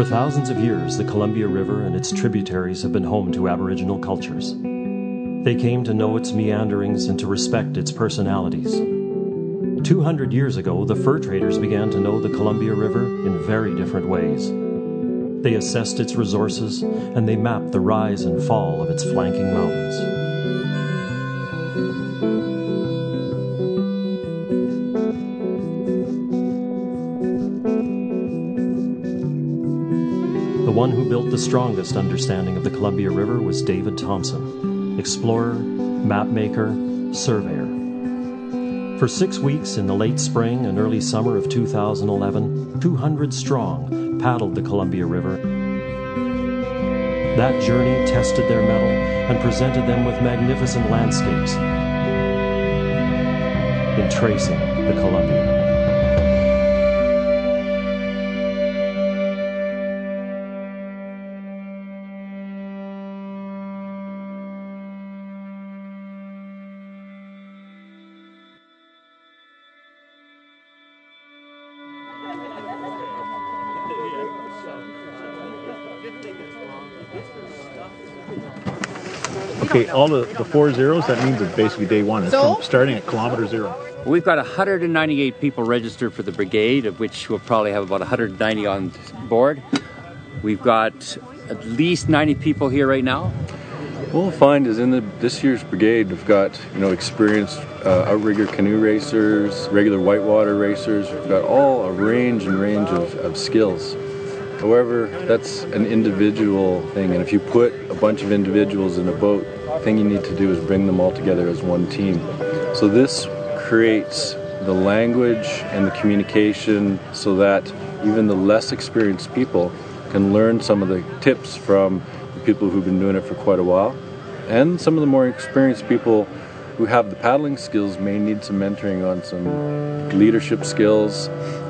For thousands of years, the Columbia River and its tributaries have been home to Aboriginal cultures. They came to know its meanderings and to respect its personalities. 200 years ago, the fur traders began to know the Columbia River in very different ways. They assessed its resources, and they mapped the rise and fall of its flanking mountains. The one who built the strongest understanding of the Columbia River was David Thompson, explorer, mapmaker, surveyor. For 6 weeks in the late spring and early summer of 2011, 200 strong paddled the Columbia River. That journey tested their mettle and presented them with magnificent landscapes in tracing the Columbia. Okay, all of the four zeros, that means it's basically day one. It's from starting at kilometer zero. We've got 198 people registered for the brigade, of which we'll probably have about 190 on board. We've got at least 90 people here right now. What we'll find is in this year's brigade, we've got, you know, experienced outrigger canoe racers, regular whitewater racers. We've got all a range of skills. However, that's an individual thing, and if you put a bunch of individuals in a boat, the thing you need to do is bring them all together as one team. So this creates the language and the communication so that even the less experienced people can learn some of the tips from the people who've been doing it for quite a while. And some of the more experienced people who have the paddling skills may need some mentoring on some leadership skills,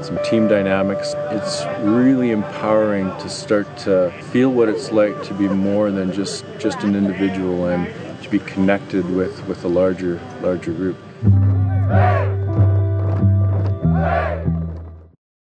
some team dynamics. It's really empowering to start to feel what it's like to be more than just an individual and to be connected with a larger group.